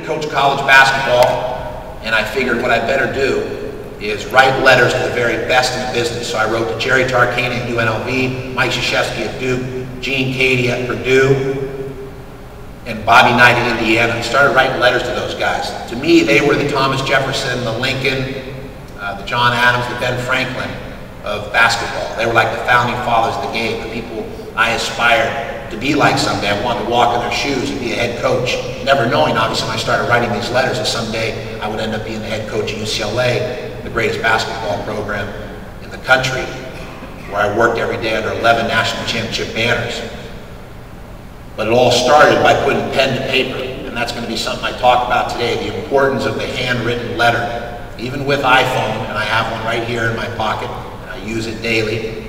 to coach college basketball, and I figured what I better do is write letters to the very best in the business. So I wrote to Jerry Tarkanian at UNLV, Mike Krzyzewski at Duke, Gene Cady at Purdue, and Bobby Knight in Indiana, and started writing letters to those guys. To me, they were the Thomas Jefferson, the Lincoln, the John Adams, the Ben Franklin of basketball. They were like the founding fathers of the game, the people I aspired to be like someday. I wanted to walk in their shoes and be a head coach, never knowing, obviously, when I started writing these letters, that someday I would end up being the head coach at UCLA, the greatest basketball program in the country, where I worked every day under 11 national championship banners. But it all started by putting pen to paper, and that's going to be something I talk about today, the importance of the handwritten letter. Even with iPhone, and I have one right here in my pocket, and I use it daily.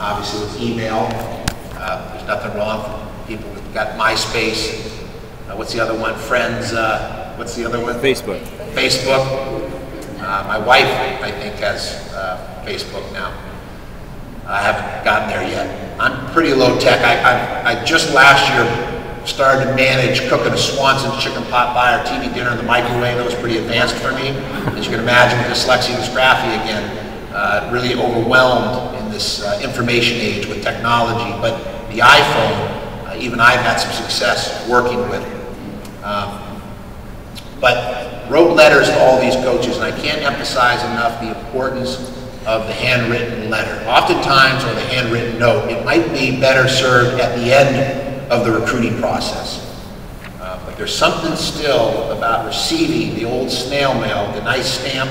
Obviously with email, there's nothing wrong for people that got MySpace. What's the other one? Friends, what's the other one? Facebook. Facebook. My wife, I think, has Facebook now. I haven't gotten there yet. I'm pretty low tech. I just last year started to manage cooking a Swanson's chicken pot pie or TV dinner in the microwave. That was pretty advanced for me. As you can imagine, with dyslexia and dysgraphia again, really overwhelmed in this information age with technology. But the iPhone, even I've had some success working with. But wrote letters to all these coaches, and I can't emphasize enough the importance of the handwritten letter. Oftentimes, or the handwritten note, it might be better served at the end of the recruiting process. But there's something still about receiving the old snail mail, the nice stamp,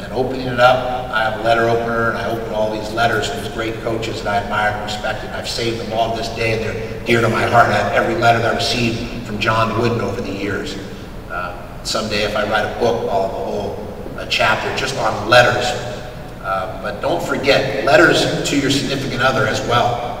and opening it up. I have a letter opener, and I open all these letters from these great coaches that I admire and respect, and I've saved them all to this day, and they're dear to my heart. I have every letter that I received from John Wooden over the years. Someday, if I write a book, I'll have a whole chapter just on letters. But don't forget, letters to your significant other as well.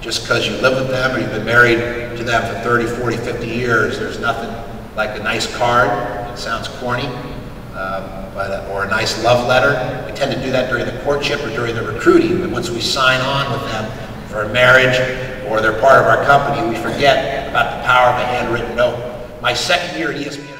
Just because you live with them or you've been married to them for 30, 40, 50 years, there's nothing like a nice card. It sounds corny, or a nice love letter. We tend to do that during the courtship or during the recruiting. But once we sign on with them for a marriage or they're part of our company, we forget about the power of a handwritten note. My second year at ESPN,